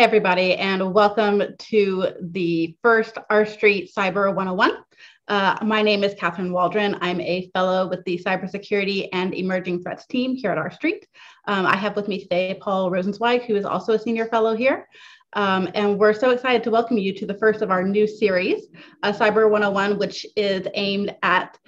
Hey, everybody, and welcome to the first R Street Cyber 101. My name is Kathryn Waldron. I'm a fellow with the Cybersecurity and Emerging Threats team here at R Street. I have with me today Paul Rosenzweig, who is also a senior fellow here. And we're so excited to welcome you to the first of our new series, Cyber 101, which is aimed at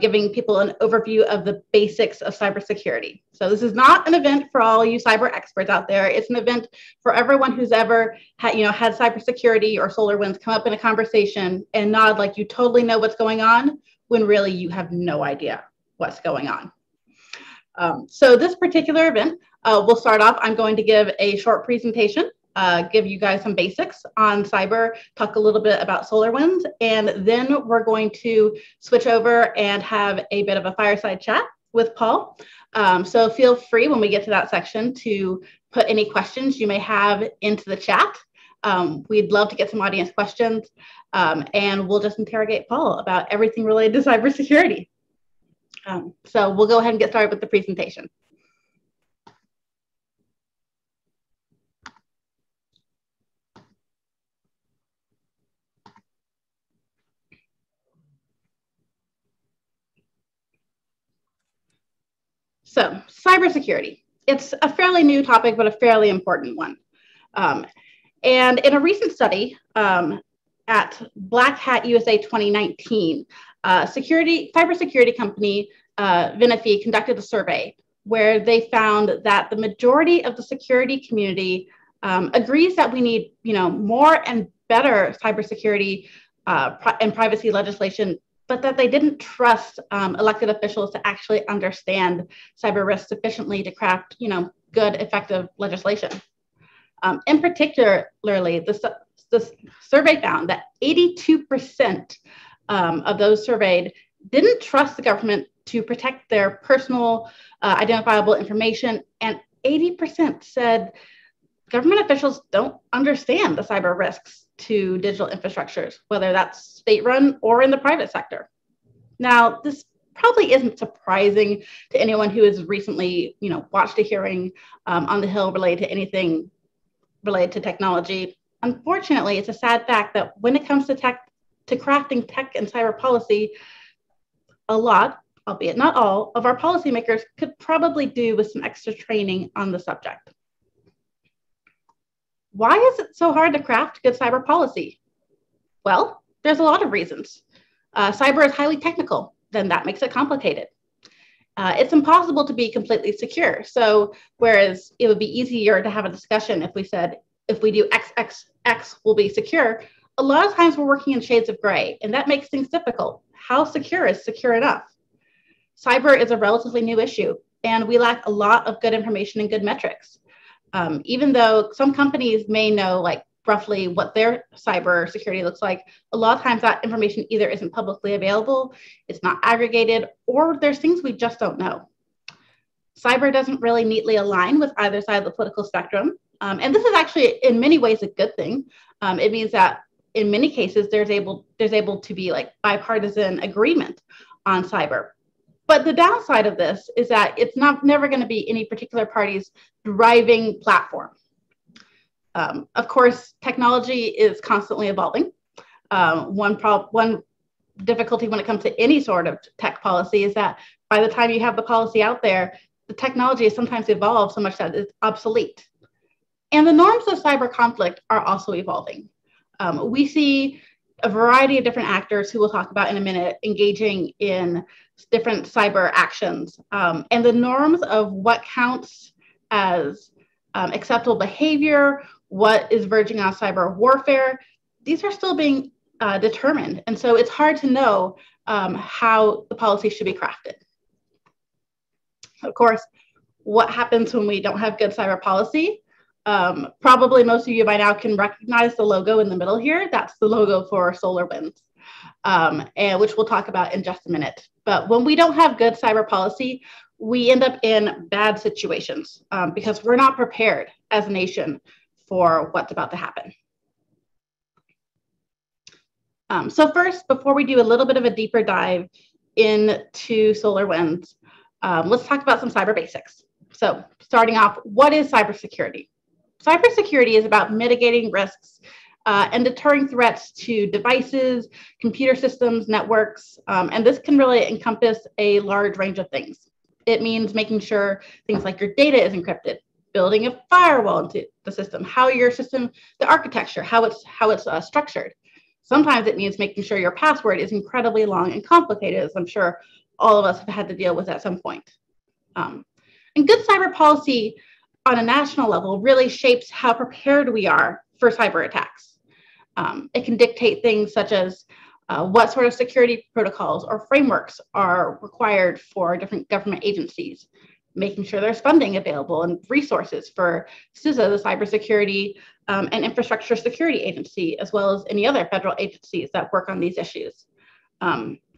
giving people an overview of the basics of cybersecurity. So this is not an event for all you cyber experts out there. It's an event for everyone who's ever had cybersecurity or SolarWinds come up in a conversation and nod like you totally know what's going on when really you have no idea what's going on. So this particular event, we'll start off. I'm going to give a short presentation. Give you guys some basics on cyber, talk a little bit about SolarWinds, and then we're going to switch over and have a bit of a fireside chat with Paul. So feel free when we get to that section to put any questions you may have into the chat. We'd love to get some audience questions, and we'll just interrogate Paul about everything related to cybersecurity. So we'll go ahead and get started with the presentation. So cybersecurity, it's a fairly new topic, but a fairly important one. And in a recent study at Black Hat USA 2019, cybersecurity company Venafi conducted a survey where they found that the majority of the security community agrees that we need more and better cybersecurity and privacy legislation, but that they didn't trust elected officials to actually understand cyber risk sufficiently to craft, good, effective legislation. In particularly, this survey found that 82% of those surveyed didn't trust the government to protect their personal identifiable information, and 80% said government officials don't understand the cyber risks to digital infrastructures, whether that's state-run or in the private sector. Now, this probably isn't surprising to anyone who has recently, watched a hearing on the Hill related to anything related to technology. Unfortunately, it's a sad fact that when it comes to crafting tech and cyber policy, a lot, albeit not all, of our policymakers could probably do with some extra training on the subject. Why is it so hard to craft good cyber policy? Well, there's a lot of reasons. Cyber is highly technical, then that makes it complicated. It's impossible to be completely secure. So whereas it would be easier to have a discussion if we said, if we do X, X, X will be secure, a lot of times we're working in shades of gray, and that makes things difficult. How secure is secure enough? Cyber is a relatively new issue, and we lack a lot of good information and good metrics. Even though some companies may know roughly what their cybersecurity looks like, a lot of times that information either isn't publicly available, it's not aggregated, or there's things we just don't know. Cyber doesn't really neatly align with either side of the political spectrum. And this is actually in many ways a good thing. It means that in many cases, there's able to be bipartisan agreement on cyber. But the downside of this is that it's never going to be any particular party's driving platform. Of course, technology is constantly evolving. One difficulty when it comes to any sort of tech policy is that by the time you have the policy out there, the technology sometimes evolves so much that it's obsolete. And the norms of cyber conflict are also evolving. We see a variety of different actors who we'll talk about in a minute engaging in different cyber actions. And the norms of what counts as acceptable behavior, what is verging on cyber warfare, these are still being determined. And so it's hard to know how the policy should be crafted. Of course, what happens when we don't have good cyber policy? Probably most of you by now can recognize the logo in the middle here. That's the logo for SolarWinds, and which we'll talk about in just a minute. But when we don't have good cyber policy, we end up in bad situations because we're not prepared as a nation for what's about to happen. So first, before we do a little bit of a deeper dive into SolarWinds, let's talk about some cyber basics. So starting off, what is cybersecurity? Cybersecurity is about mitigating risks and deterring threats to devices, computer systems, networks, and this can really encompass a large range of things. It means making sure things like your data is encrypted, building a firewall into the system, how your system, the architecture, how it's structured. Sometimes it means making sure your password is incredibly long and complicated, as I'm sure all of us have had to deal with at some point. And good cyber policy on a national level really shapes how prepared we are for cyber attacks. It can dictate things such as what sort of security protocols or frameworks are required for different government agencies, making sure there's funding available and resources for CISA, the Cybersecurity and Infrastructure Security Agency, as well as any other federal agencies that work on these issues.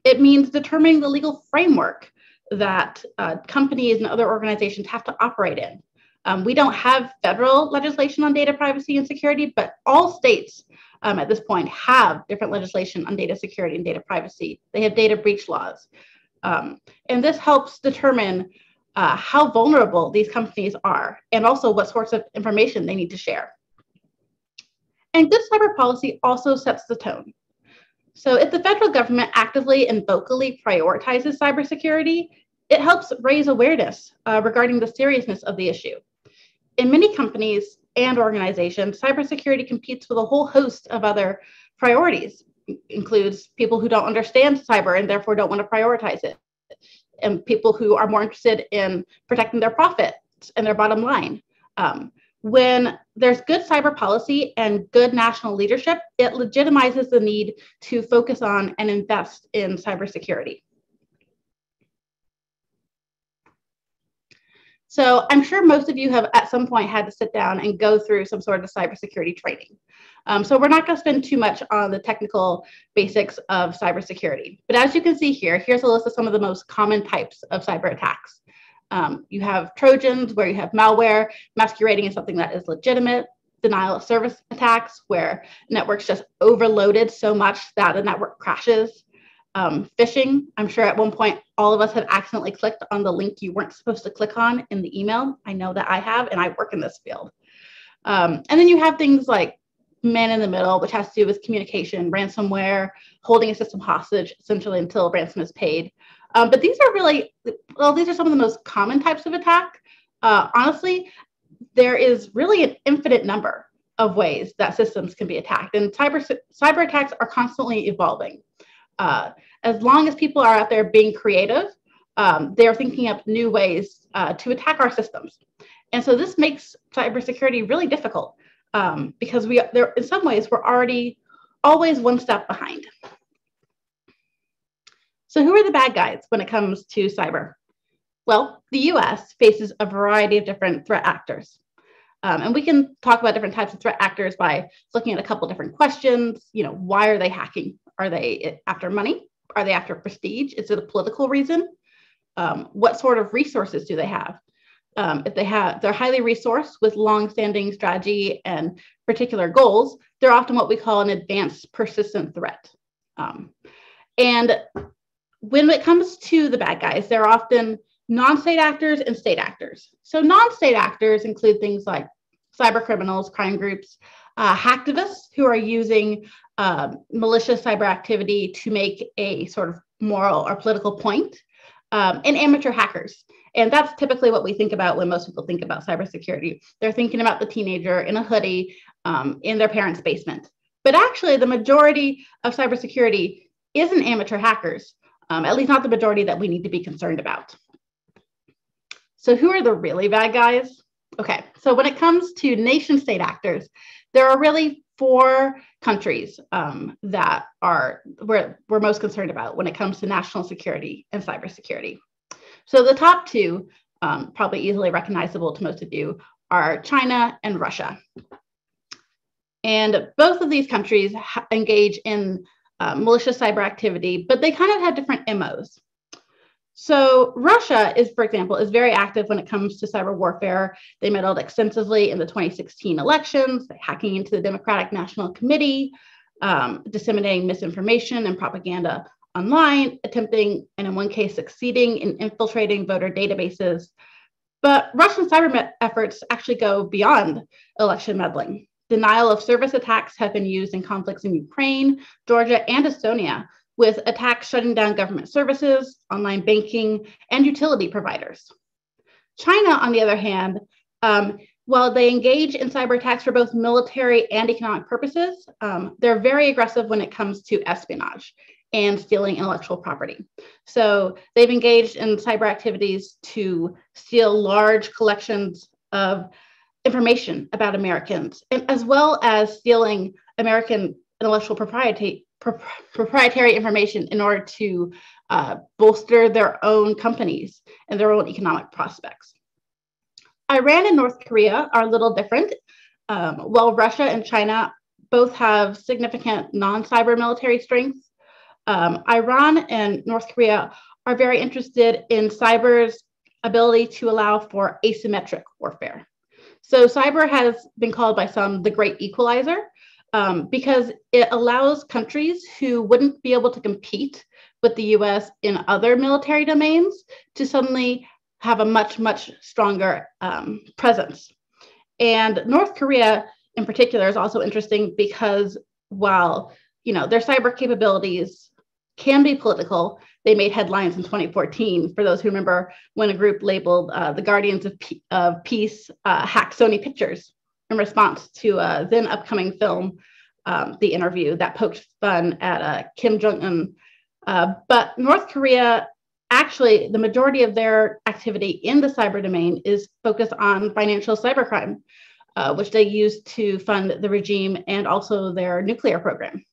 It means determining the legal framework that companies and other organizations have to operate in. We don't have federal legislation on data privacy and security, but all states at this point have different legislation on data security and data privacy. They have data breach laws. And this helps determine how vulnerable these companies are and also what sorts of information they need to share. And good cyber policy also sets the tone. So if the federal government actively and vocally prioritizes cybersecurity, it helps raise awareness regarding the seriousness of the issue. In many companies and organizations, cybersecurity competes with a whole host of other priorities. It includes people who don't understand cyber and therefore don't want to prioritize it, and people who are more interested in protecting their profits and their bottom line. When there's good cyber policy and good national leadership, it legitimizes the need to focus on and invest in cybersecurity. So I'm sure most of you have at some point had to sit down and go through some sort of cybersecurity training. So we're not going to spend too much on the technical basics of cybersecurity. But as you can see here, here's a list of some of the most common types of cyber attacks. You have Trojans, where you have malware masquerading as something that is legitimate. Denial of service attacks, where networks just overloaded so much that the network crashes. Phishing. I'm sure at one point all of us have accidentally clicked on the link you weren't supposed to click on in the email. I know that I have, and I work in this field. And then you have things like man in the middle, which has to do with communication, ransomware, holding a system hostage essentially until ransom is paid. But these are really, well, these are some of the most common types of attack. Honestly, there is really an infinite number of ways that systems can be attacked, and cyber attacks are constantly evolving. As long as people are out there being creative, they're thinking up new ways to attack our systems. And so this makes cybersecurity really difficult because in some ways, we're already always one step behind. So who are the bad guys when it comes to cyber? Well, the US faces a variety of different threat actors. And we can talk about different types of threat actors by looking at a couple different questions. You know, why are they hacking? Are they after money? Are they after prestige? Is it a political reason? What sort of resources do they have? If they're highly resourced with long-standing strategy and particular goals, they're often what we call an advanced persistent threat. And when it comes to the bad guys, they're often non-state actors and state actors. So non-state actors include things like cyber criminals, crime groups, hacktivists who are using malicious cyber activity to make a sort of moral or political point, and amateur hackers. And that's typically what we think about when most people think about cybersecurity. They're thinking about the teenager in a hoodie in their parents' basement. But actually, the majority of cybersecurity isn't amateur hackers, at least not the majority that we need to be concerned about. So who are the really bad guys? Okay, so when it comes to nation state actors, there are really four countries that we're most concerned about when it comes to national security and cybersecurity. So the top two, probably easily recognizable to most of you, are China and Russia. And both of these countries engage in malicious cyber activity, but they kind of have different MOs. So Russia is, for example, is very active when it comes to cyber warfare. They meddled extensively in the 2016 elections, hacking into the Democratic National Committee, disseminating misinformation and propaganda online, attempting, and in one case, succeeding in infiltrating voter databases, But Russian cyber efforts actually go beyond election meddling. Denial of service attacks have been used in conflicts in Ukraine, Georgia, and Estonia, with attacks shutting down government services, online banking, and utility providers. China, on the other hand, while they engage in cyber attacks for both military and economic purposes, they're very aggressive when it comes to espionage and stealing intellectual property. So they've engaged in cyber activities to steal large collections of information about Americans, and as well as stealing American intellectual proprietary information in order to bolster their own companies and their own economic prospects. Iran and North Korea are a little different. While Russia and China both have significant non-cyber military strengths, Iran and North Korea are very interested in cyber's ability to allow for asymmetric warfare. So cyber has been called by some the great equalizer because it allows countries who wouldn't be able to compete with the US in other military domains to suddenly have a much, much stronger presence. And North Korea in particular is also interesting because while their cyber capabilities can be political, they made headlines in 2014, for those who remember, when a group labeled the Guardians of Peace hacked Sony Pictures in response to a then upcoming film, The Interview, that poked fun at Kim Jong-un. But North Korea, actually, the majority of their activity in the cyber domain is focused on financial cybercrime, which they use to fund the regime and also their nuclear program.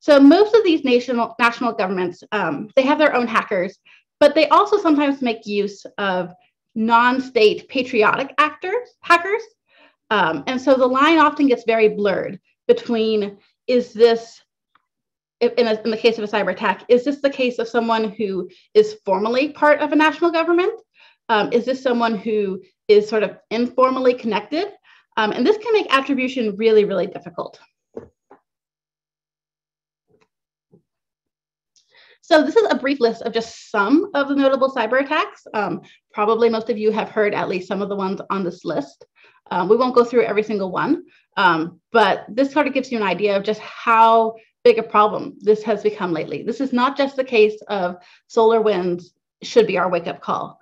So most of these national governments, they have their own hackers, but they also sometimes make use of non-state patriotic hackers. And so the line often gets very blurred between, is this, in the case of a cyber attack, is this the case of someone who is formally part of a national government? Is this someone who is sort of informally connected? And this can make attribution really, really difficult. So this is a brief list of just some of the notable cyber attacks. Probably most of you have heard at least some of the ones on this list. We won't go through every single one, but this sort of gives you an idea of just how big a problem this has become lately. This is not just the case of SolarWinds should be our wake-up call.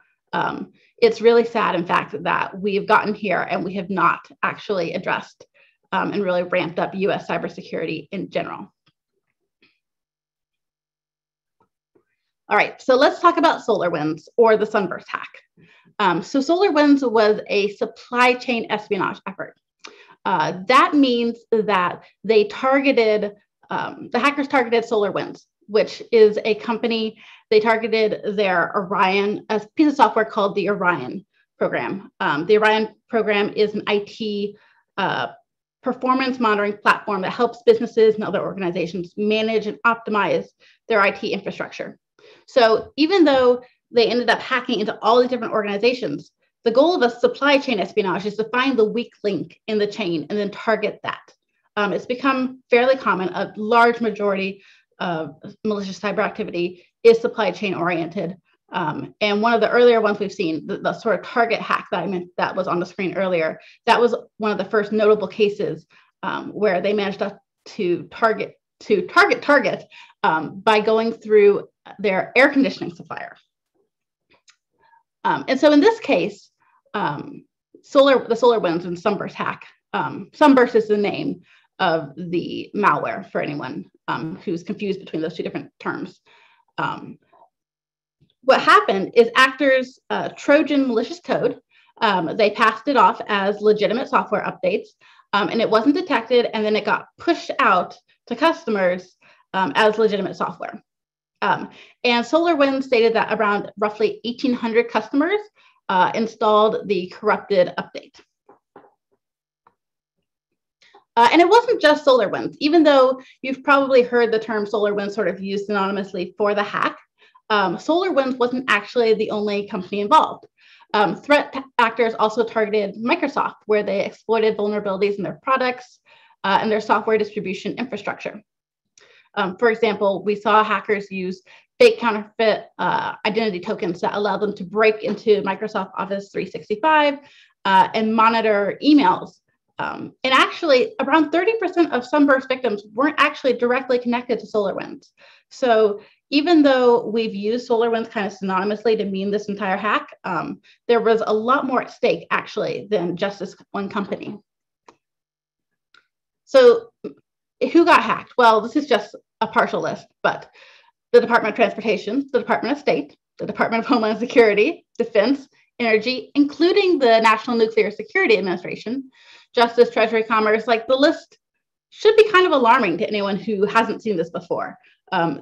It's really sad, in fact, that we've gotten here and we have not actually addressed and really ramped up US cybersecurity in general. All right, so let's talk about SolarWinds, or the Sunburst hack. So SolarWinds was a supply chain espionage effort. That means that they targeted, the hackers targeted SolarWinds, which is a company. They targeted their Orion, a piece of software called the Orion program. The Orion program is an IT performance monitoring platform that helps businesses and other organizations manage and optimize their IT infrastructure. So even though they ended up hacking into all these different organizations, the goal of a supply chain espionage is to find the weak link in the chain and then target that. It's become fairly common. A large majority of malicious cyber activity is supply chain oriented. And one of the earlier ones we've seen, the sort of target hack that I meant that was on the screen earlier, that was one of the first notable cases where they managed to target by going through their air conditioning supplier. And so in this case, the SolarWinds and Sunburst hack, Sunburst is the name of the malware for anyone who's confused between those two different terms. What happened is actors Trojan malicious code, they passed it off as legitimate software updates, and it wasn't detected, and then it got pushed out to customers as legitimate software. And SolarWinds stated that around roughly 1,800 customers installed the corrupted update. And it wasn't just SolarWinds, even though you've probably heard the term SolarWinds sort of used synonymously for the hack. SolarWinds wasn't actually the only company involved. Threat actors also targeted Microsoft, where they exploited vulnerabilities in their products and their software distribution infrastructure. For example, we saw hackers use fake counterfeit identity tokens that allow them to break into Microsoft Office 365 and monitor emails. And actually, around 30% of Sunburst victims weren't actually directly connected to SolarWinds. So even though we've used SolarWinds kind of synonymously to mean this entire hack, there was a lot more at stake actually than just this one company. So who got hacked? Well, this is just a partial list, but the Department of Transportation, the Department of State, the Department of Homeland Security, Defense, Energy, including the National Nuclear Security Administration, Justice, Treasury, Commerce, like the list should be kind of alarming to anyone who hasn't seen this before.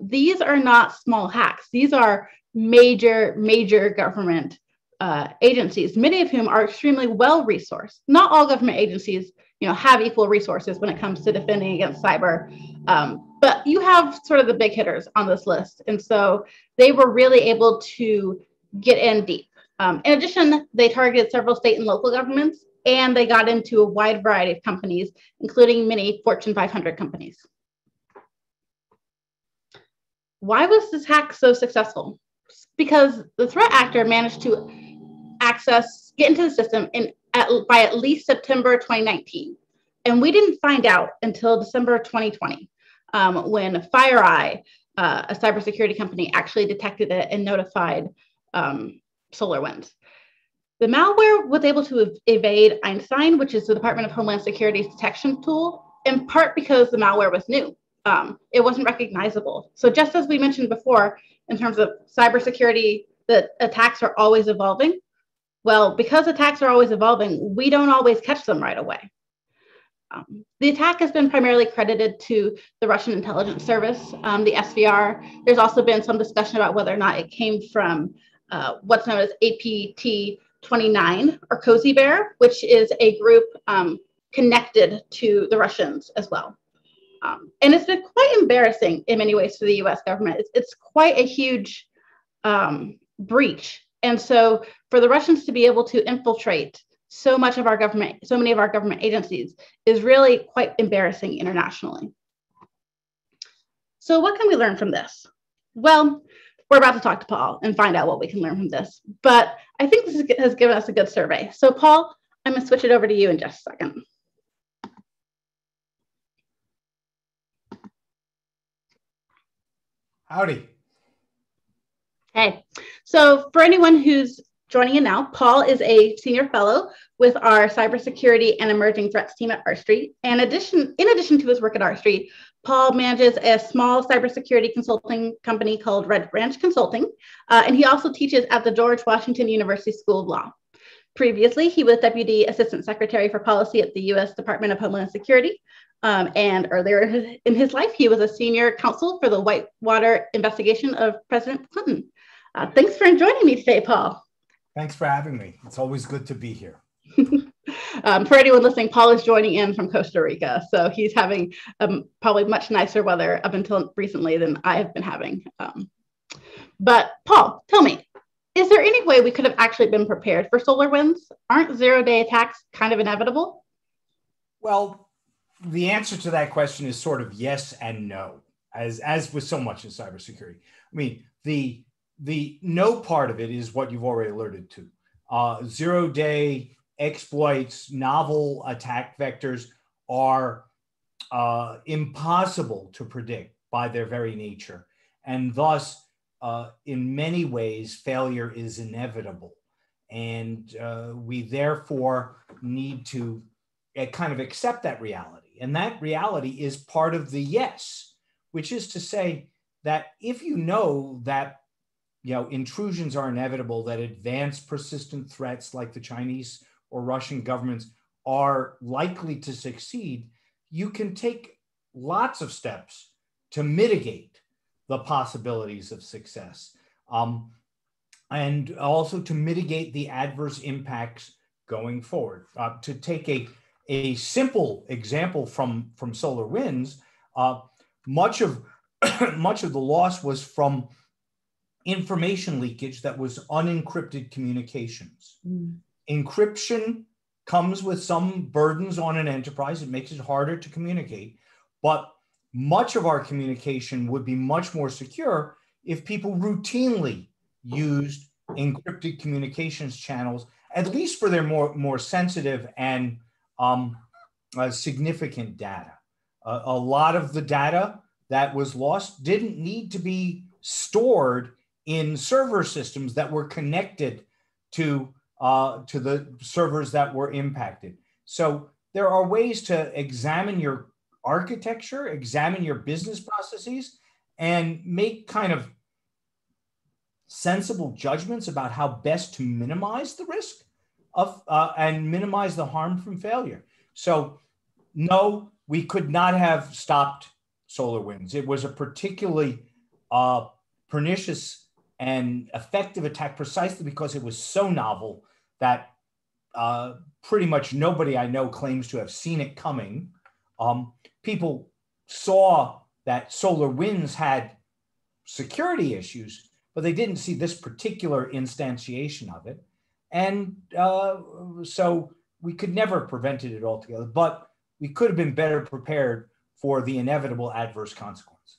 These are not small hacks. These are major, major government agencies, many of whom are extremely well-resourced. Not all government agencies, you know, have equal resources when it comes to defending against cyber, but you have sort of the big hitters on this list. And so they were really able to get in deep. In addition, they targeted several state and local governments, and they got into a wide variety of companies, including many Fortune 500 companies. Why was this hack so successful? Because the threat actor managed to get into the system by at least September 2019. And we didn't find out until December 2020, when FireEye, a cybersecurity company, actually detected it and notified SolarWinds. The malware was able to evade Einstein, which is the Department of Homeland Security's detection tool, in part because the malware was new. It wasn't recognizable. So just as we mentioned before, in terms of cybersecurity, the attacks are always evolving. Well, because attacks are always evolving, we don't always catch them right away. The attack has been primarily credited to the Russian intelligence service, the SVR. There's also been some discussion about whether or not it came from what's known as APT-29 or Cozy Bear, which is a group connected to the Russians as well. And it's been quite embarrassing in many ways for the US government. It's quite a huge breach. And so for the Russians to be able to infiltrate so much of our government, so many of our government agencies, is really quite embarrassing internationally. So what can we learn from this? Well, we're about to talk to Paul and find out what we can learn from this, but I think this has given us a good survey. So Paul, I'm gonna switch it over to you in just a second. Howdy. Hey, so for anyone who's joining in now, Paul is a senior fellow with our cybersecurity and emerging threats team at R Street. And in addition to his work at R Street, Paul manages a small cybersecurity consulting company called Red Branch Consulting. And he also teaches at the George Washington University School of Law. Previously, he was Deputy Assistant Secretary for Policy at the U.S. Department of Homeland Security. And earlier in his life, he was a senior counsel for the Whitewater investigation of President Clinton. Thanks for joining me today, Paul. Thanks for having me. It's always good to be here. For anyone listening, Paul is joining in from Costa Rica. So he's having probably much nicer weather up until recently than I have been having. But Paul, tell me, is there any way we could have actually been prepared for SolarWinds? Aren't zero-day attacks kind of inevitable? Well, the answer to that question is sort of yes and no, as with so much in cybersecurity. I mean, the no part of it is what you've already alluded to. Zero-day exploits, novel attack vectors are impossible to predict by their very nature. And thus, in many ways, failure is inevitable. And we therefore need to kind of accept that reality. And that reality is part of the yes, which is to say that if you know that intrusions are inevitable, that advanced persistent threats like the Chinese or Russian governments are likely to succeed, you can take lots of steps to mitigate the possibilities of success, and also to mitigate the adverse impacts going forward. To take a simple example from SolarWinds, much of the loss was from information leakage that was unencrypted communications. Mm. Encryption comes with some burdens on an enterprise. It makes it harder to communicate, but much of our communication would be much more secure if people routinely used encrypted communications channels, at least for their more sensitive and significant data. A lot of the data that was lost didn't need to be stored in server systems that were connected to the servers that were impacted. So there are ways to examine your architecture, examine your business processes, and make kind of sensible judgments about how best to minimize the risk of and minimize the harm from failure. So no, we could not have stopped SolarWinds. It was a particularly pernicious and effective attack precisely because it was so novel that pretty much nobody I know claims to have seen it coming. People saw that SolarWinds had security issues, but they didn't see this particular instantiation of it. And so we could never have prevented it altogether, but we could have been better prepared for the inevitable adverse consequences.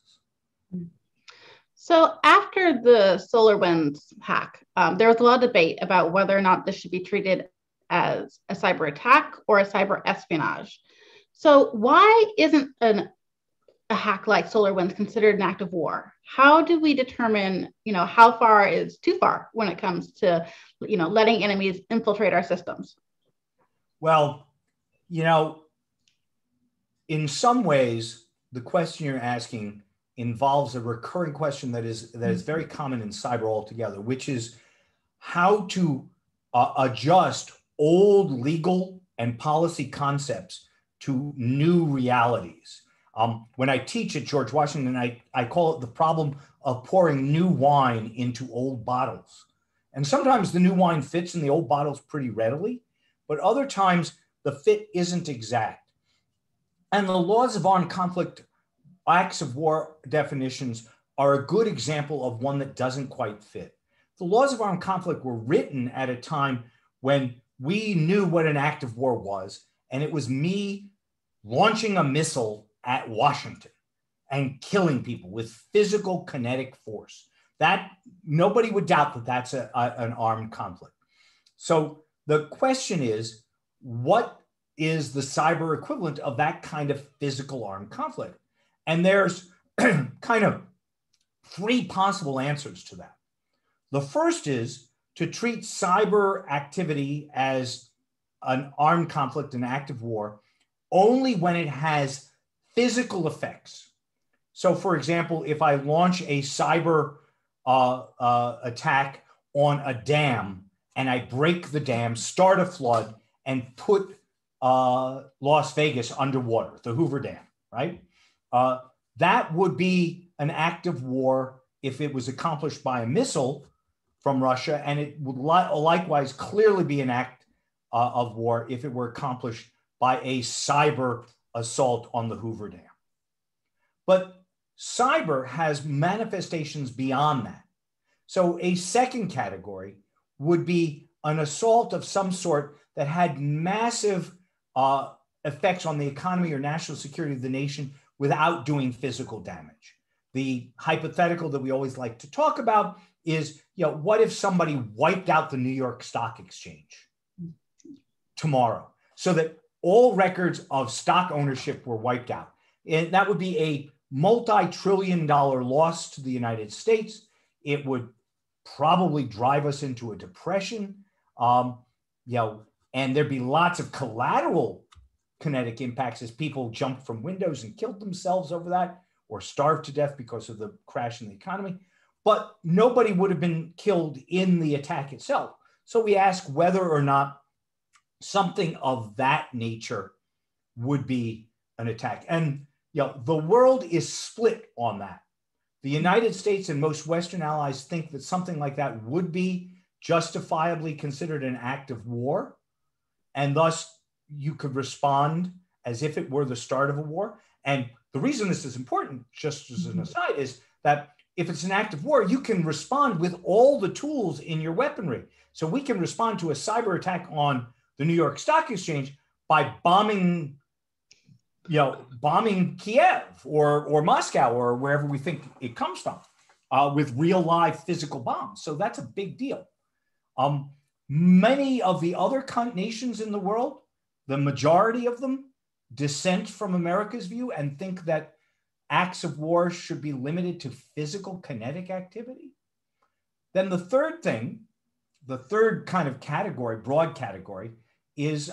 So after the SolarWinds hack, there was a lot of debate about whether or not this should be treated as a cyber attack or a cyber espionage. So why isn't a hack like SolarWinds considered an act of war? How do we determine, how far is too far when it comes to, letting enemies infiltrate our systems? Well, in some ways, the question you're asking involves a recurring question that is very common in cyber altogether, which is how to adjust old legal and policy concepts to new realities. When I teach at George Washington, I call it the problem of pouring new wine into old bottles. And sometimes the new wine fits in the old bottles pretty readily, but other times the fit isn't exact. And the laws of armed conflict, acts of war definitions are a good example of one that doesn't quite fit. The laws of armed conflict were written at a time when we knew what an act of war was, and it was me launching a missile at Washington and killing people with physical kinetic force. That nobody would doubt that that's an armed conflict. So the question is, what is the cyber equivalent of that kind of physical armed conflict? And there's kind of three possible answers to that. The first is to treat cyber activity as an armed conflict, an act of war, only when it has physical effects. So for example, if I launch a cyber attack on a dam and I break the dam, start a flood, and put Las Vegas underwater, the Hoover Dam, right? That would be an act of war if it was accomplished by a missile from Russia, and it would likewise clearly be an act of war if it were accomplished by a cyber assault on the Hoover Dam. But cyber has manifestations beyond that. So a second category would be an assault of some sort that had massive effects on the economy or national security of the nation without doing physical damage. The hypothetical that we always like to talk about is, what if somebody wiped out the New York Stock Exchange tomorrow so that all records of stock ownership were wiped out? And that would be a multi-trillion-dollar loss to the United States. It would probably drive us into a depression. And there'd be lots of collateral kinetic impacts as people jumped from windows and killed themselves over that or starved to death because of the crash in the economy. But nobody would have been killed in the attack itself. So we ask whether or not something of that nature would be an attack. And the world is split on that. The United States and most Western allies think that something like that would be justifiably considered an act of war, and thus you could respond as if it were the start of a war. And the reason this is important, just as an aside, is that if it's an act of war, you can respond with all the tools in your weaponry. So we can respond to a cyber attack on the New York Stock Exchange by bombing Kiev or Moscow or wherever we think it comes from. with real live physical bombs. So that's a big deal. Many of the other nations in the world, the majority of them, dissent from America's view and think that acts of war should be limited to physical kinetic activity. Then the third thing, the third kind of category, broad category, is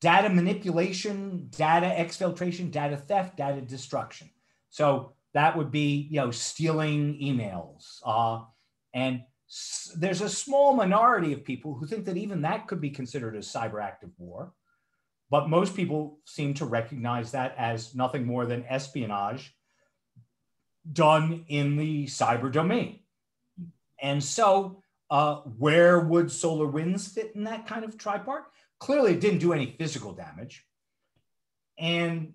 data manipulation, data exfiltration, data theft, data destruction. So that would be, you know, stealing emails. And there's a small minority of people who think that even that could be considered a cyber act of war. But most people seem to recognize that as nothing more than espionage done in the cyber domain. And so where would SolarWinds fit in that kind of tripart? Clearly it didn't do any physical damage. And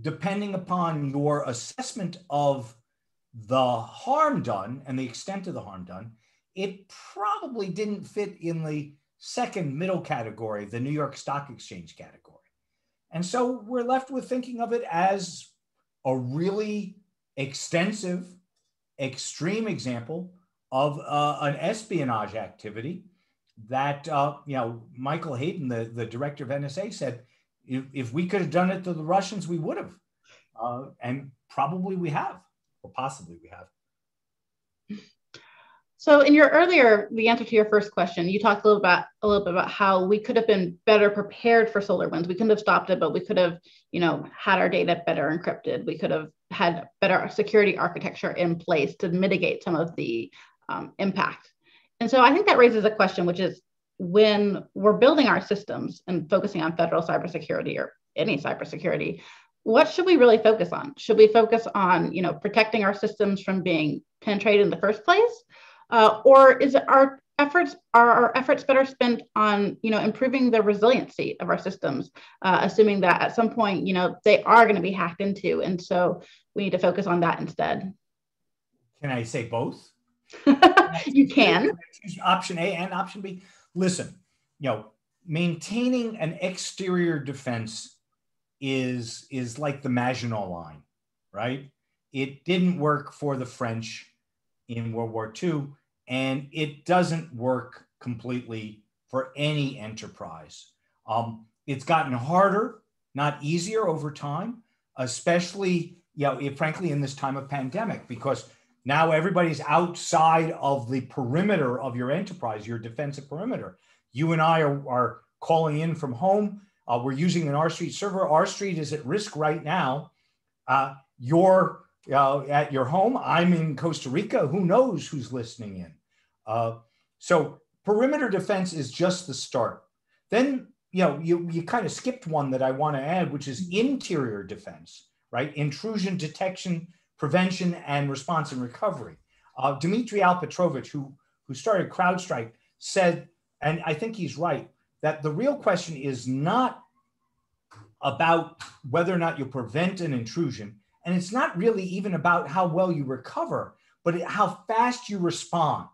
depending upon your assessment of the harm done and the extent of the harm done, it probably didn't fit in the second middle category, the New York Stock Exchange category. And so we're left with thinking of it as a really extensive, extreme example of an espionage activity that, you know, Michael Hayden, the director of NSA, said, if we could have done it to the Russians, we would have. And probably we have, or possibly we have. So in your earlier, the answer to your first question, you talked a little bit about how we could have been better prepared for SolarWinds. We couldn't have stopped it, but we could have, you know, had our data better encrypted. We could have had better security architecture in place to mitigate some of the impact. And so I think that raises a question, which is when we're building our systems and focusing on federal cybersecurity or any cybersecurity, what should we really focus on? Should we focus on, you know, protecting our systems from being penetrated in the first place? Or is our efforts better spent on, you know, improving the resiliency of our systems, assuming that at some point, you know, they are going to be hacked into, and so we need to focus on that instead? Can I say both? You can. Option A and option B. Listen, you know, maintaining an exterior defense is like the Maginot Line, right? It didn't work for the French in World War II. And it doesn't work completely for any enterprise. It's gotten harder, not easier over time, especially, you know, frankly, in this time of pandemic, because now everybody's outside of the perimeter of your enterprise, your defensive perimeter. You and I are calling in from home. We're using an R Street server. R Street is at risk right now. At your home, I'm in Costa Rica, who knows who's listening in. So perimeter defense is just the start. Then, you know, you kind of skipped one that I want to add, which is interior defense, right? Intrusion detection, prevention, and response and recovery. Dmitry Alpetrovich, who started CrowdStrike, said, and I think he's right, that the real question is not about whether or not you prevent an intrusion. And it's not really even about how well you recover, but how fast you respond.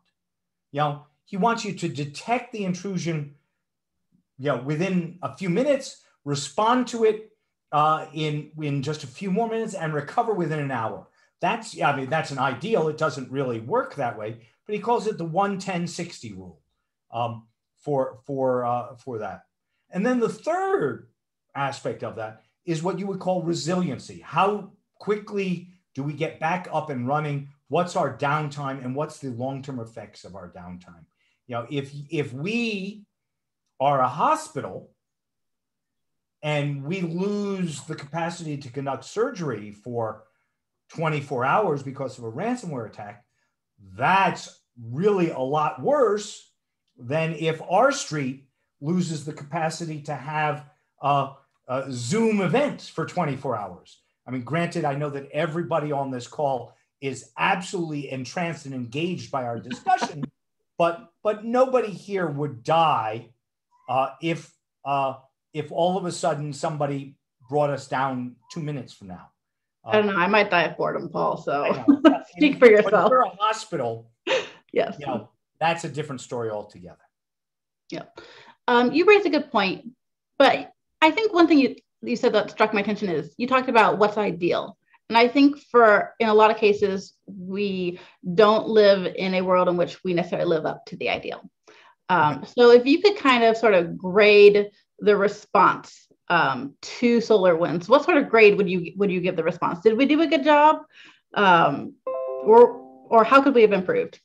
You know, he wants you to detect the intrusion, you know, within a few minutes, respond to it in just a few more minutes, and recover within an hour. That's, I mean, that's an ideal. It doesn't really work that way, but he calls it the 1-10-60 rule for that. And then the third aspect of that is what you would call resiliency. How quickly do we get back up and running? What's our downtime, and what's the long-term effects of our downtime? You know, if we are a hospital and we lose the capacity to conduct surgery for 24 hours because of a ransomware attack, that's really a lot worse than if R Street loses the capacity to have Zoom events for 24 hours. I mean, granted, I know that everybody on this call is absolutely entranced and engaged by our discussion, but nobody here would die if all of a sudden somebody brought us down 2 minutes from now. I don't know. I might die of boredom, Paul. So speak for yourself. When you're a hospital, yes, you know, that's a different story altogether. Yeah, you raise a good point, but I think one thing you said that struck my attention is you talked about what's ideal. And I think in a lot of cases, we don't live in a world in which we necessarily live up to the ideal. So if you could kind of sort of grade the response to SolarWinds, what sort of grade would you give the response? Did we do a good job? Or how could we have improved?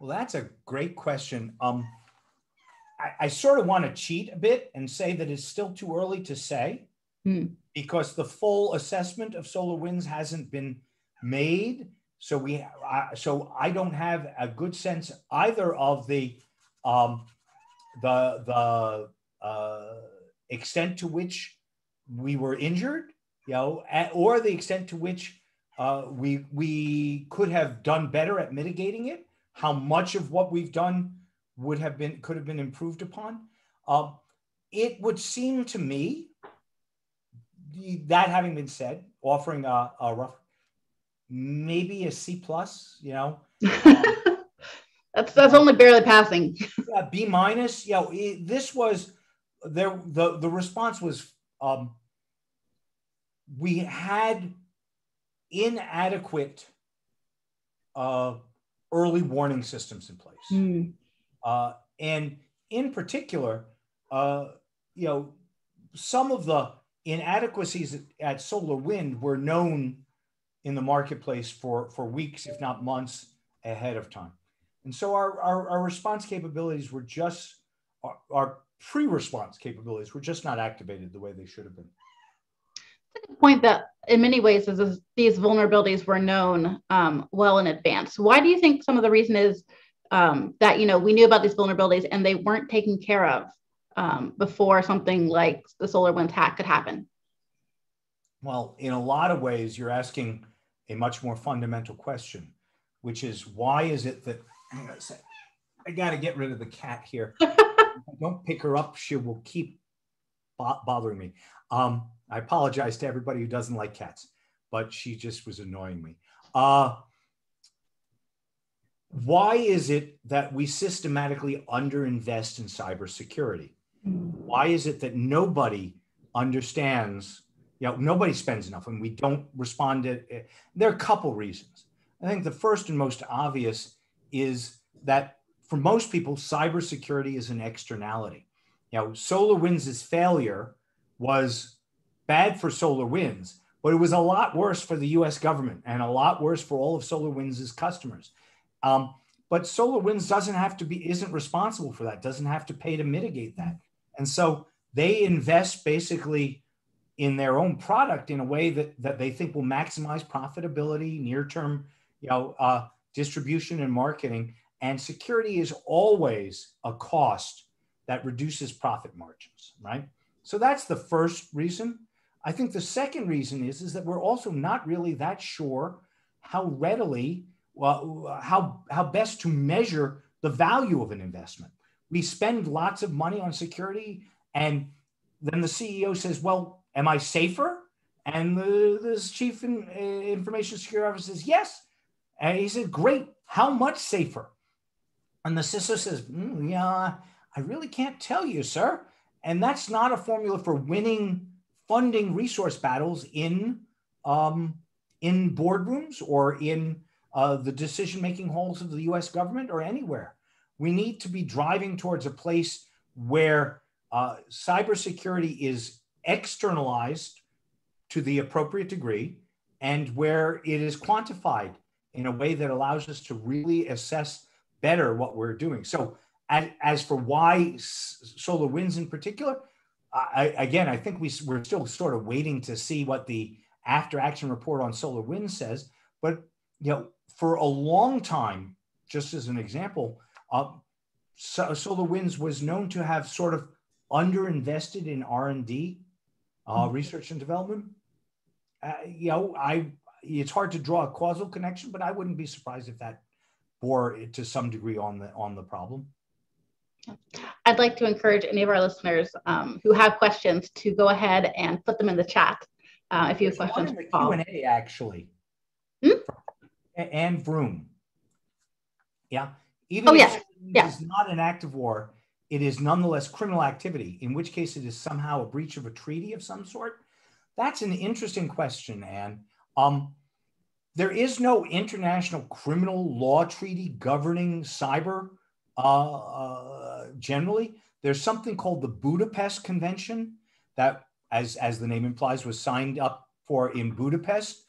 Well, that's a great question. I sort of want to cheat a bit and say that it's still too early to say, because the full assessment of SolarWinds hasn't been made. So I don't have a good sense either of the extent to which we were injured, or the extent to which we could have done better at mitigating it. How much of what we've done could have been improved upon. It would seem to me, that having been said, offering maybe a C+, that's only barely passing. B-, the response was, we had inadequate early warning systems in place. And in particular, some of the inadequacies at SolarWinds were known in the marketplace for weeks, if not months, ahead of time. And so our response capabilities were just, our pre-response capabilities were just not activated the way they should have been. It's a good point that in many ways these vulnerabilities were known well in advance. Why do you think some of the reason is that, we knew about these vulnerabilities and they weren't taken care of before something like the SolarWinds hack could happen? Well, in a lot of ways, you're asking a much more fundamental question, which is why is it that, hang on a sec, I got to get rid of the cat here. If I don't pick her up, she will keep bothering me. I apologize to everybody who doesn't like cats, but she just was annoying me. Why is it that we systematically underinvest in cybersecurity? Why is it that nobody understands, nobody spends enough and we don't respond to it? There are a couple reasons. I think the first and most obvious is that for most people, cybersecurity is an externality. SolarWinds' failure was bad for SolarWinds, but it was a lot worse for the US government and a lot worse for all of SolarWinds' customers. But SolarWinds isn't responsible for that, doesn't have to pay to mitigate that. And so they invest basically in their own product in a way that they think will maximize profitability, near-term distribution and marketing. And security is always a cost that reduces profit margins, right? So that's the first reason. I think the second reason is that we're also not really that sure how readily, how best to measure the value of an investment. We spend lots of money on security, and then the CEO says, well, am I safer? And the chief information security officer says, yes. And he said, great, how much safer? And the CISO says, yeah, I really can't tell you, sir. And that's not a formula for winning funding resource battles in boardrooms or in the decision-making halls of the US government or anywhere. We need to be driving towards a place where cybersecurity is externalized to the appropriate degree and where it is quantified in a way that allows us to really assess better what we're doing. So as for why SolarWinds in particular, I think we're still sort of waiting to see what the after-action report on SolarWinds says, but for a long time, just as an example, SolarWinds was known to have sort of underinvested in R&D, research and development. It's hard to draw a causal connection, but I wouldn't be surprised if that bore to some degree on the problem. I'd like to encourage any of our listeners who have questions to go ahead and put them in the chat if you have questions. There's one in the Q&A, actually. And Vroom. Yeah. Even if it is not an act of war, it is nonetheless criminal activity, in which case it is somehow a breach of a treaty of some sort. That's an interesting question, Anne. There is no international criminal law treaty governing cyber generally. There's something called the Budapest Convention that, as the name implies, was signed up for in Budapest.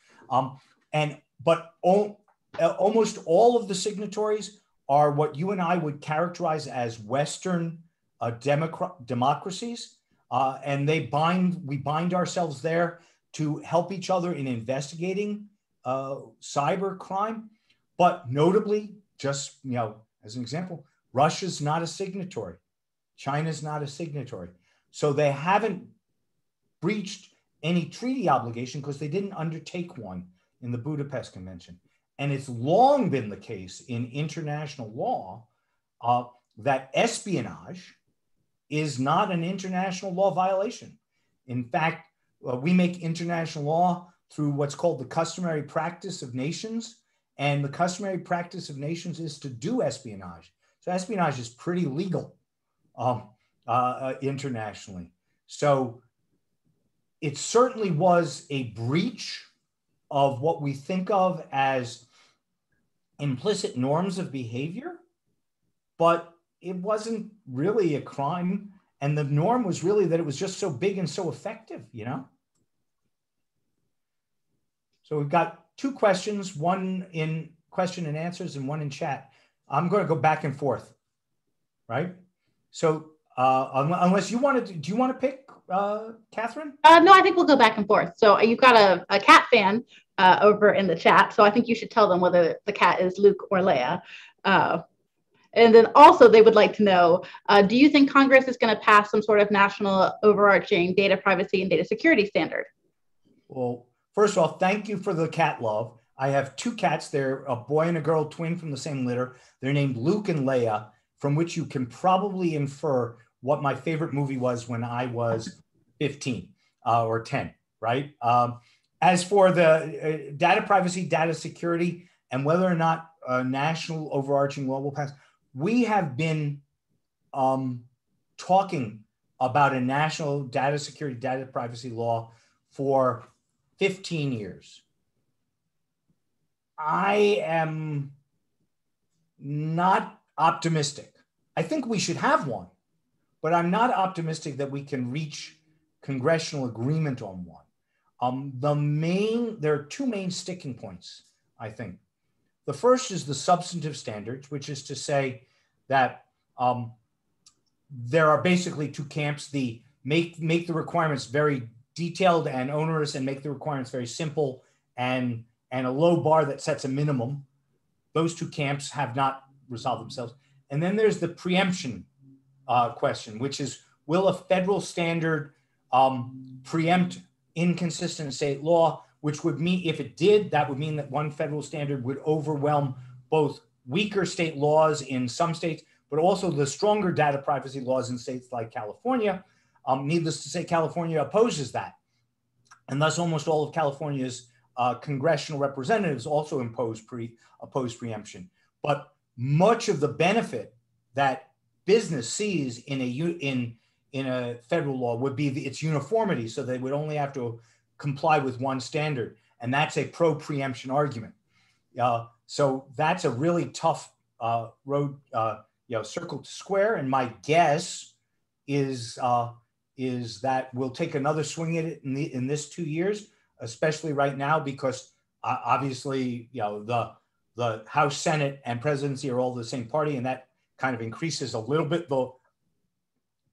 Almost all of the signatories are what you and I would characterize as Western democracies. And we bind ourselves there to help each other in investigating cyber crime. But notably, just, you know, as an example, Russia's not a signatory. China's not a signatory. So they haven't breached any treaty obligation because they didn't undertake one in the Budapest Convention. And it's long been the case in international law that espionage is not an international law violation. In fact, we make international law through what's called the customary practice of nations. And the customary practice of nations is to do espionage. So espionage is pretty legal internationally. So it certainly was a breach of what we think of as implicit norms of behavior, but it wasn't really a crime. And the norm was really that it was just so big and so effective, you know? So we've got two questions, one in question and answers and one in chat. I'm going to go back and forth, right? So unless you wanted to, do you want to pick? Kathryn? No, I think we'll go back and forth. So you've got a cat fan over in the chat, so I think you should tell them whether the cat is Luke or Leia. And then also they would like to know, do you think Congress is going to pass some sort of national overarching data privacy and data security standard? Well, first of all, thank you for the cat love. I have two cats. They're a boy and a girl twin from the same litter. They're named Luke and Leia, from which you can probably infer what my favorite movie was when I was 15 or 10, right? As for the data privacy, data security, and whether or not a national overarching law will pass, we have been talking about a national data security, data privacy law for 15 years. I am not optimistic. I think we should have one, but I'm not optimistic that we can reach congressional agreement on one. There are two main sticking points, I think. The first is the substantive standards, which is to say that there are basically two camps: the make the requirements very detailed and onerous, and make the requirements very simple and a low bar that sets a minimum. Those two camps have not resolved themselves. And then there's the preemption question, which is, will a federal standard preempt inconsistent state law, which would mean, if it did, that would mean that one federal standard would overwhelm both weaker state laws in some states, but also the stronger data privacy laws in states like California. Needless to say, California opposes that. And thus almost all of California's congressional representatives also oppose preemption. But much of the benefit that business sees in a federal law would be its uniformity, so they would only have to comply with one standard, and that's a pro-preemption argument. So that's a really tough road, circle to square. And my guess is that we'll take another swing at it in this 2 years, especially right now, because obviously, you know, the House, Senate, and presidency are all the same party, and that kind of increases a little bit the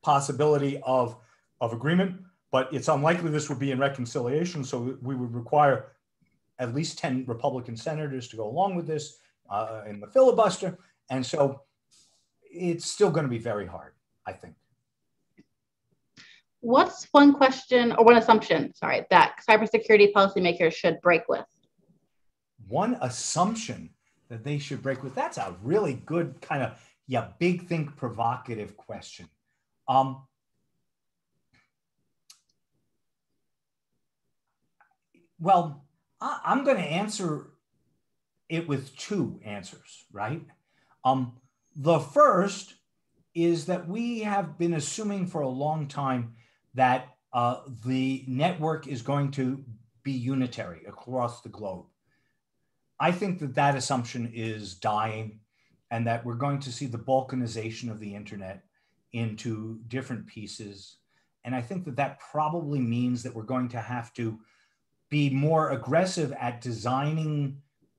possibility of agreement, but it's unlikely this would be in reconciliation. So we would require at least 10 Republican senators to go along with this in the filibuster. And so it's still going to be very hard, I think. What's one question or one assumption, sorry, that cybersecurity policymakers should break with? One assumption that they should break with? That's a really good kind of, yeah, big think provocative question. Well, I'm going to answer it with two answers, right? The first is that we have been assuming for a long time that the network is going to be unitary across the globe. I think that that assumption is dying, and that we're going to see the balkanization of the internet into different pieces. And I think that that probably means that we're going to have to be more aggressive at designing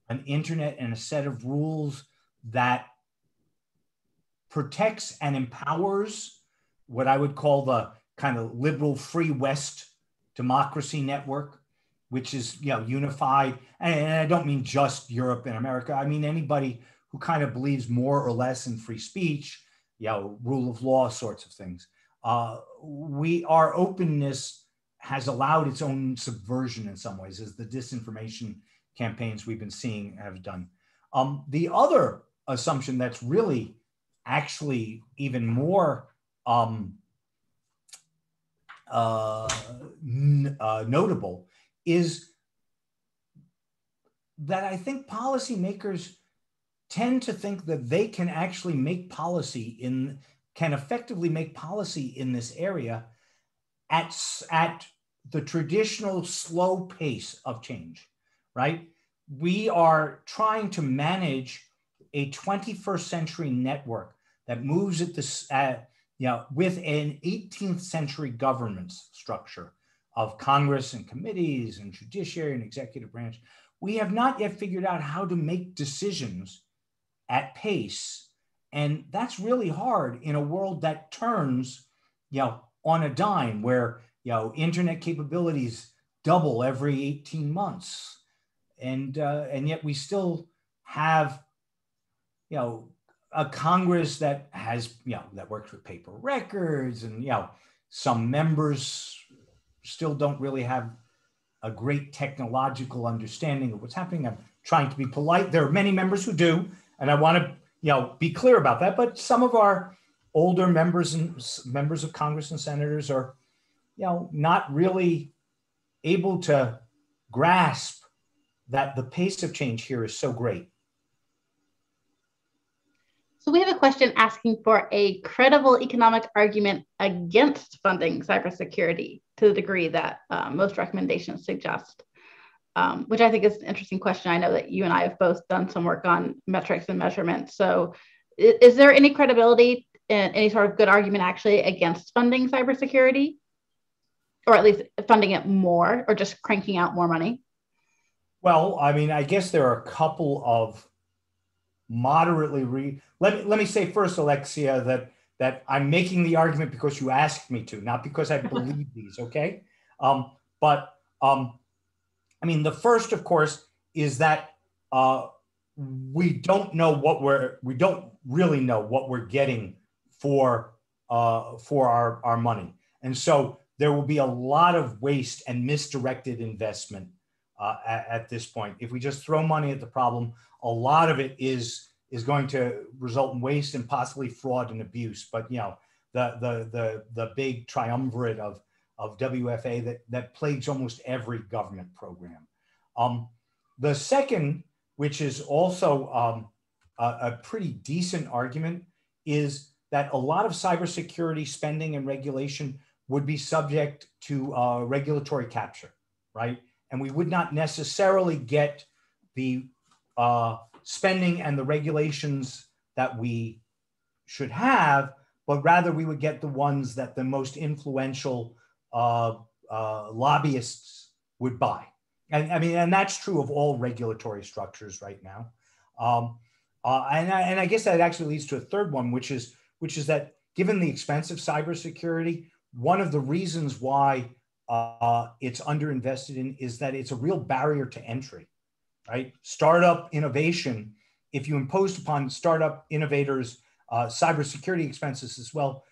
an internet and a set of rules that protects and empowers what I would call the kind of liberal free West democracy network, which is, you know, unified. And I don't mean just Europe and America. I mean anybody who kind of believes more or less in free speech, you know, rule of law sorts of things. Our openness has allowed its own subversion in some ways, as the disinformation campaigns we've been seeing have done. The other assumption that's really actually even more notable is that I think policymakers tend to think that they can actually make policy can effectively make policy in this area at the traditional slow pace of change, right? We are trying to manage a 21st century network that moves at this, you know, with an 18th century governance structure of Congress and committees and judiciary and executive branch. We have not yet figured out how to make decisions at pace. And that's really hard in a world that turns, you know, on a dime, where, you know, internet capabilities double every 18 months. And yet we still have, you know, a Congress that has, you know, that works with paper records, and, you know, some members still don't really have a great technological understanding of what's happening. I'm trying to be polite. There are many members who do, and I want to, you know, be clear about that. But some of our older members and members of Congress and senators are, you know, not really able to grasp that the pace of change here is so great. So we have a question asking for a credible economic argument against funding cybersecurity to the degree that most recommendations suggest. Which I think is an interesting question. I know that you and I have both done some work on metrics and measurements. So is there any credibility and any sort of good argument actually against funding cybersecurity? Or at least funding it more, or just cranking out more money? Well, I mean, I guess there are a couple of moderately let me say first, Alexia, that I'm making the argument because you asked me to, not because I believe these, okay? I mean, the first, of course, is that we don't really know what we're getting for our money. And so there will be a lot of waste and misdirected investment at this point. If we just throw money at the problem, a lot of it is going to result in waste and possibly fraud and abuse. But, you know, the big triumvirate of WFA that plagues almost every government program. The second, which is also a pretty decent argument, is that a lot of cybersecurity spending and regulation would be subject to regulatory capture, right? And we would not necessarily get the spending and the regulations that we should have, but rather we would get the ones that the most influential lobbyists would buy. And that's true of all regulatory structures right now. And I guess that actually leads to a third one, which is that given the expense of cybersecurity, one of the reasons why it's underinvested in is that it's a real barrier to entry, right? Startup innovation, if you imposed upon startup innovators cybersecurity expenses as well,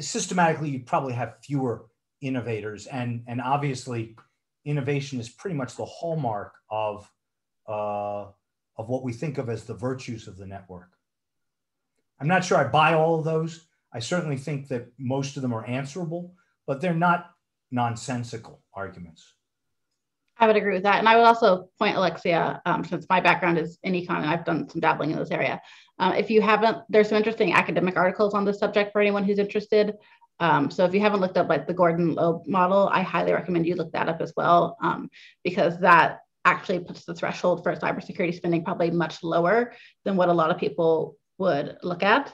systematically you'd probably have fewer innovators, and obviously innovation is pretty much the hallmark of what we think of as the virtues of the network. I'm not sure I buy all of those. I certainly think that most of them are answerable, but they're not nonsensical arguments. I would agree with that. And I would also point, Alexia, since my background is in econ and I've done some dabbling in this area, if you haven't, there's some interesting academic articles on this subject for anyone who's interested. So if you haven't looked up like the Gordon Loeb model, I highly recommend you look that up as well, because that actually puts the threshold for cybersecurity spending probably much lower than what a lot of people would look at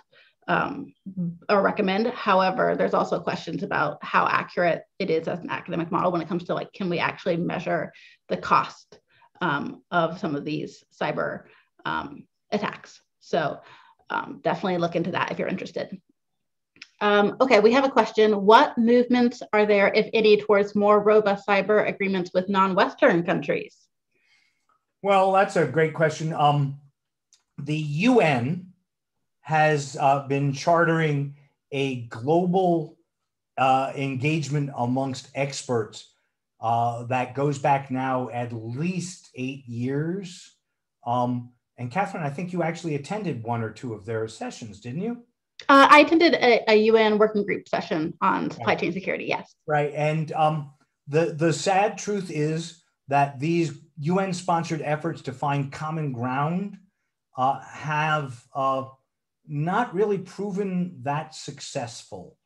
or recommend. However, there's also questions about how accurate it is as an academic model when it comes to like, can we actually measure the cost of some of these cyber attacks? So definitely look into that if you're interested. Okay, we have a question. What movements are there, if any, towards more robust cyber agreements with non-Western countries? Well, that's a great question. The UN has been chartering a global engagement amongst experts that goes back now at least 8 years. And Kathryn, I think you actually attended one or two of their sessions, didn't you? I attended a UN working group session on supply chain security, yes. Right, and the sad truth is that these UN-sponsored efforts to find common ground have not really proven that successful,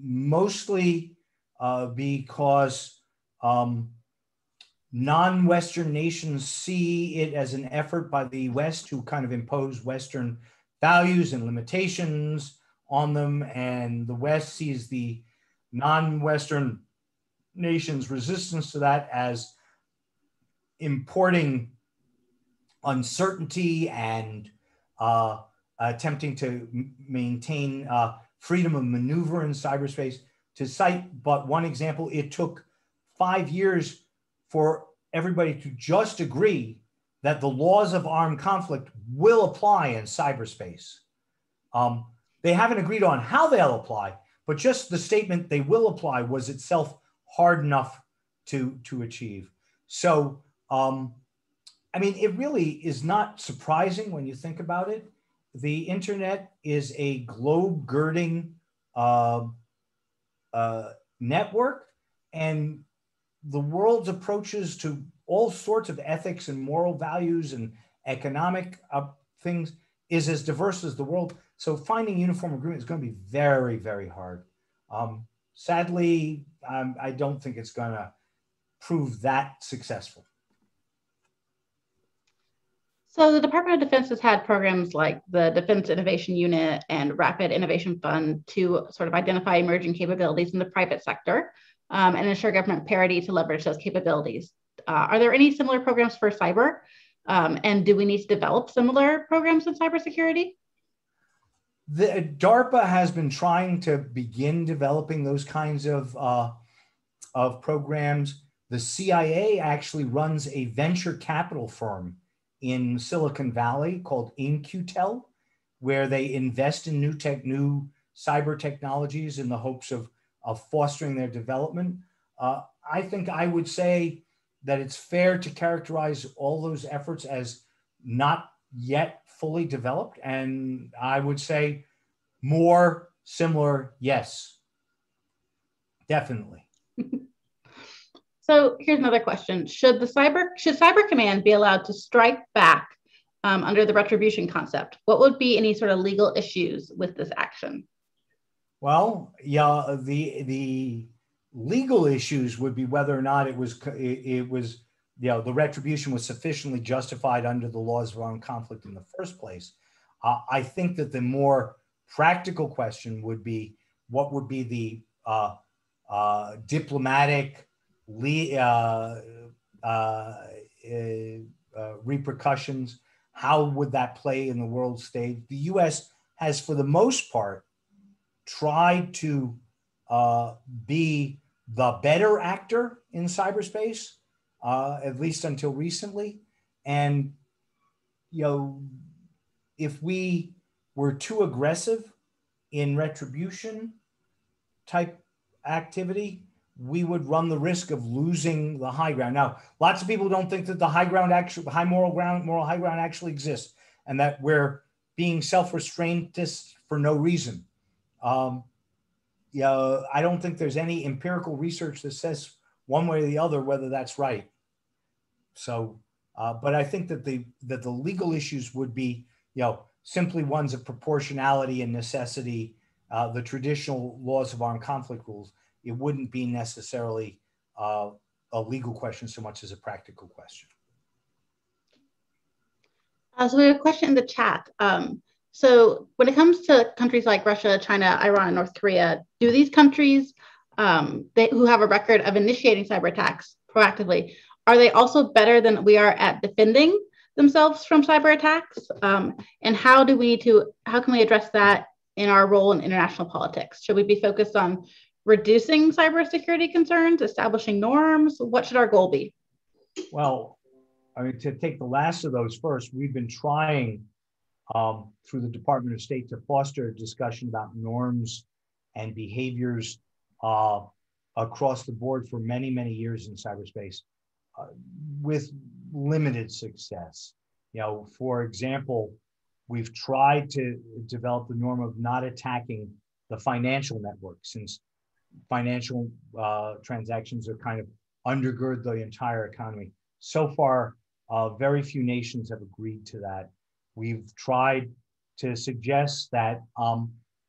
mostly because non-Western nations see it as an effort by the West to kind of impose Western values and limitations on them, and the West sees the non-Western nations' resistance to that as importing uncertainty and attempting to maintain freedom of maneuver in cyberspace. To cite but one example, it took 5 years for everybody to just agree that the laws of armed conflict will apply in cyberspace. They haven't agreed on how they'll apply, but just the statement they will apply was itself hard enough to achieve. So, I mean, it really is not surprising when you think about it. The internet is a globe-girding network, and the world's approaches to all sorts of ethics and moral values and economic things is as diverse as the world. So finding uniform agreement is going to be very, very hard. Sadly, I don't think it's going to prove that successful. So the Department of Defense has had programs like the Defense Innovation Unit and Rapid Innovation Fund to sort of identify emerging capabilities in the private sector and ensure government parity to leverage those capabilities. Are there any similar programs for cyber? And do we need to develop similar programs in cybersecurity? DARPA has been trying to begin developing those kinds of programs. The CIA actually runs a venture capital firm in Silicon Valley called InQtel, where they invest in new cyber technologies in the hopes of fostering their development. I think I would say that it's fair to characterize all those efforts as not yet fully developed. And I would say more similar, yes, definitely. So here's another question. Should Cyber Command be allowed to strike back under the retribution concept? What would be any sort of legal issues with this action? Well, yeah, the legal issues would be whether or not it was, you know, the retribution was sufficiently justified under the laws of armed conflict in the first place. I think that the more practical question would be what would be the diplomatic repercussions? How would that play in the world stage? The U.S. has, for the most part, tried to be the better actor in cyberspace, at least until recently. And, you know, if we were too aggressive in retribution type activity, we would run the risk of losing the high ground. Now, lots of people don't think that the high ground, moral high ground actually exists, and that we're being self-restraintists for no reason. Yeah, I don't think there's any empirical research that says one way or the other whether that's right. So, but I think that the legal issues would be, you know, simply ones of proportionality and necessity the traditional laws of armed conflict rules, it wouldn't be necessarily a legal question so much as a practical question. So we have a question in the chat. So when it comes to countries like Russia, China, Iran, and North Korea, do these countries who have a record of initiating cyber attacks proactively, are they also better than we are at defending themselves from cyber attacks? And how do we need to, how can we address that in our role in international politics? Should we be focused on reducing cybersecurity concerns, establishing norms? What should our goal be? Well, I mean, to take the last of those first, we've been trying through the Department of State to foster a discussion about norms and behaviors across the board for many, many years in cyberspace with limited success. You know, for example, we've tried to develop the norm of not attacking the financial network, since financial transactions are kind of undergird the entire economy. So far, very few nations have agreed to that. We've tried to suggest that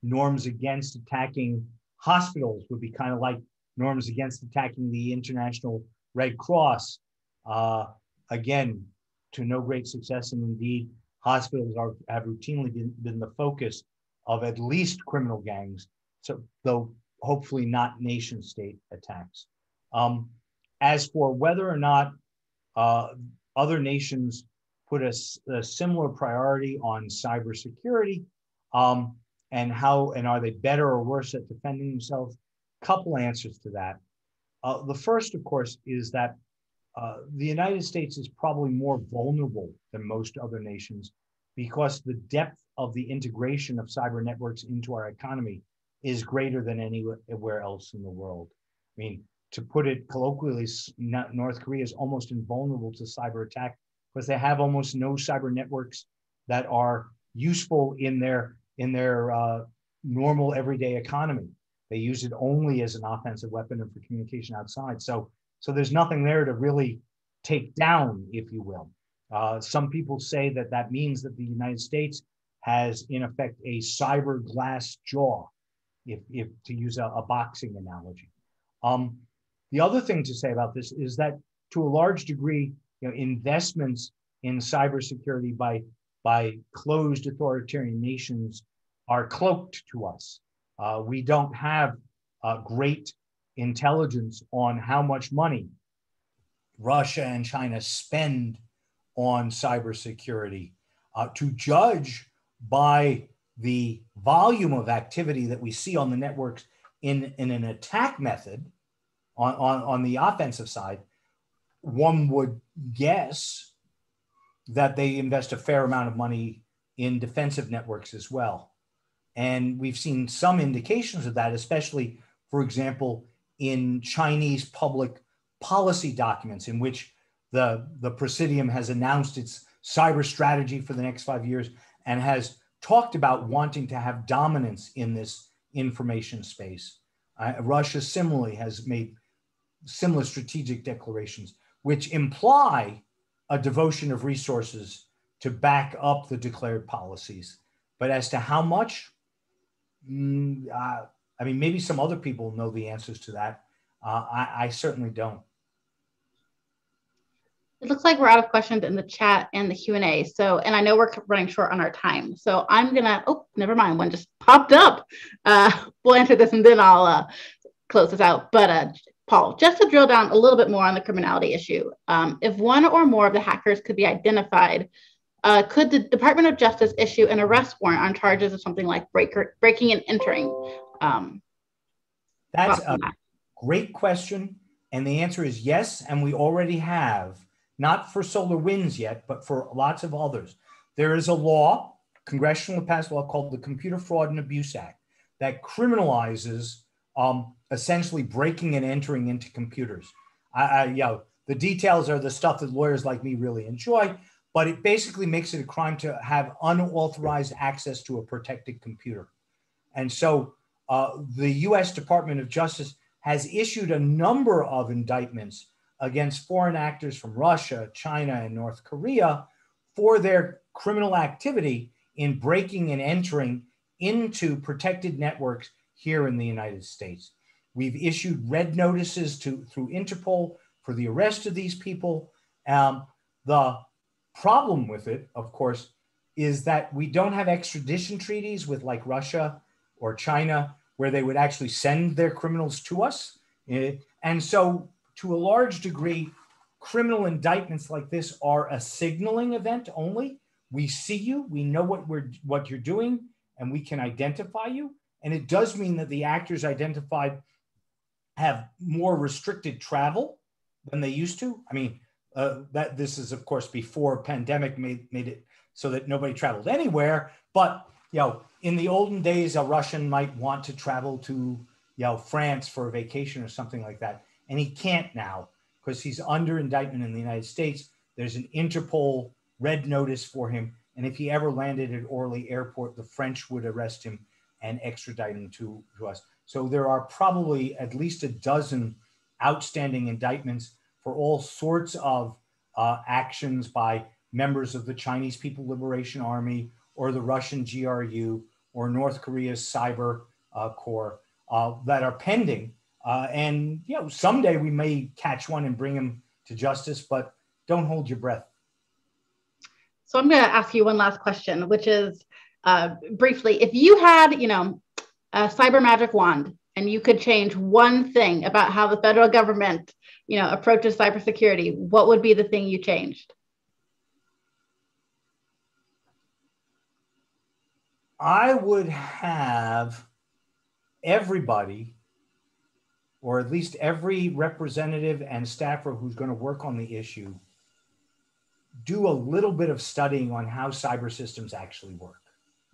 norms against attacking hospitals would be kind of like norms against attacking the International Red Cross. Again, to no great success, and indeed, hospitals have routinely been the focus of at least criminal gangs, so, though hopefully not nation state attacks. As for whether or not other nations put a similar priority on cybersecurity and how, and are they better or worse at defending themselves? Couple answers to that. The first, of course, is that the United States is probably more vulnerable than most other nations because the depth of the integration of cyber networks into our economy is greater than anywhere else in the world. I mean, to put it colloquially, North Korea is almost invulnerable to cyber attack because they have almost no cyber networks that are useful in their normal everyday economy. They use it only as an offensive weapon and for communication outside. So there's nothing there to really take down, if you will. Some people say that that means that the United States has, in effect, a cyber glass jaw, if to use a boxing analogy. The other thing to say about this is that, to a large degree, you know, investments in cybersecurity by closed authoritarian nations are cloaked to us. We don't have great intelligence on how much money Russia and China spend on cybersecurity. To judge by the volume of activity that we see on the networks in an attack method, on the offensive side, one would guess that they invest a fair amount of money in defensive networks as well. And we've seen some indications of that, especially, for example, in Chinese public policy documents in which the Presidium has announced its cyber strategy for the next 5 years and has talked about wanting to have dominance in this information space. Russia similarly has made similar strategic declarations, which imply a devotion of resources to back up the declared policies. But as to how much, I mean, maybe some other people know the answers to that. I certainly don't. It looks like we're out of questions in the chat and the Q&A. So, and I know we're running short on our time. So I'm gonna, oh, never mind, one just popped up. We'll answer this and then I'll close this out. But Paul, just to drill down a little bit more on the criminality issue, if one or more of the hackers could be identified, could the Department of Justice issue an arrest warrant on charges of something like breaking and entering? That's a great question. And the answer is yes, and we already have. Not for SolarWinds yet, but for lots of others. There is a law, congressionally passed law, called the Computer Fraud and Abuse Act that criminalizes essentially breaking and entering into computers. You know, the details are the stuff that lawyers like me really enjoy, but it basically makes it a crime to have unauthorized access to a protected computer. And so the US Department of Justice has issued a number of indictments against foreign actors from Russia, China, and North Korea for their criminal activity in breaking and entering into protected networks here in the United States. We've issued red notices through Interpol for the arrest of these people. The problem with it, of course, is that we don't have extradition treaties with like Russia or China, where they would actually send their criminals to us. And so to a large degree, criminal indictments like this are a signaling event only. We see you, we know what you're doing, and we can identify you. And it does mean that the actors identified have more restricted travel than they used to. I mean, that this is of course before pandemic made it so that nobody traveled anywhere. But you know, in the olden days, a Russian might want to travel to France for a vacation or something like that, and he can't now because he's under indictment in the United States. There's an Interpol red notice for him, and if he ever landed at Orly Airport, the French would arrest him and extradite him to us. So there are probably at least a dozen outstanding indictments for all sorts of actions by members of the Chinese People Liberation Army or the Russian GRU or North Korea's cyber corps that are pending. And you know, someday we may catch one and bring him to justice, but don't hold your breath. So I'm going to ask you one last question, which is briefly, if you had, you know, a cyber magic wand and you could change one thing about how the federal government, you know, approaches cybersecurity, what would be the thing you changed? I would have everybody, or at least every representative and staffer who's going to work on the issue, do a little bit of studying on how cyber systems actually work.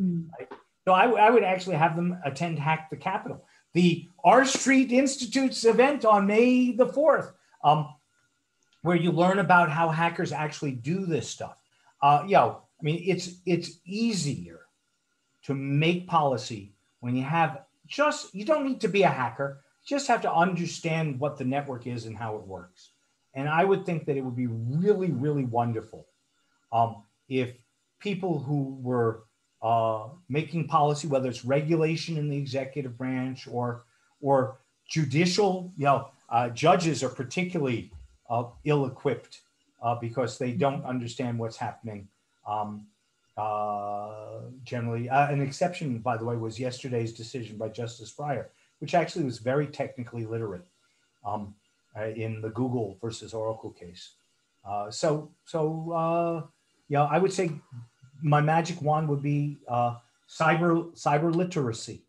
Mm. Right? So I would actually have them attend Hack the Capitol. The R Street Institute's event on May the 4th, where you learn about how hackers actually do this stuff. You know, I mean, it's easier to make policy when you have just, you don't need to be a hacker, you just have to understand what the network is and how it works. And I would think that it would be really, really wonderful if people who were making policy, whether it's regulation in the executive branch or judicial, you know, judges are particularly ill-equipped because they don't understand what's happening. Generally, an exception, by the way, was yesterday's decision by Justice Breyer, which actually was very technically literate in the Google versus Oracle case. Yeah, I would say my magic wand would be cyber literacy.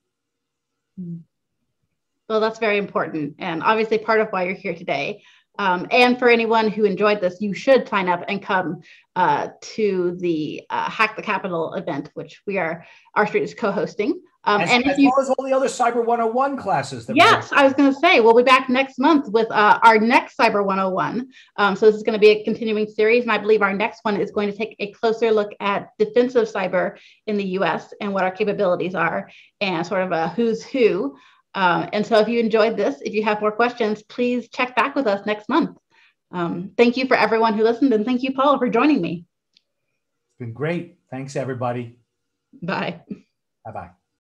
Well, that's very important, and obviously part of why you're here today. And for anyone who enjoyed this, you should sign up and come to the Hack the Capitol event, which we are, R Street is co-hosting. As well as all the other Cyber 101 classes. Yes, I was going to say, we'll be back next month with our next Cyber 101. So this is going to be a continuing series. And I believe our next one is going to take a closer look at defensive cyber in the US and what our capabilities are and sort of a who's who. And so if you enjoyed this, if you have more questions, please check back with us next month. Thank you for everyone who listened. And thank you, Paul, for joining me. It's been great. Thanks, everybody. Bye. Bye-bye.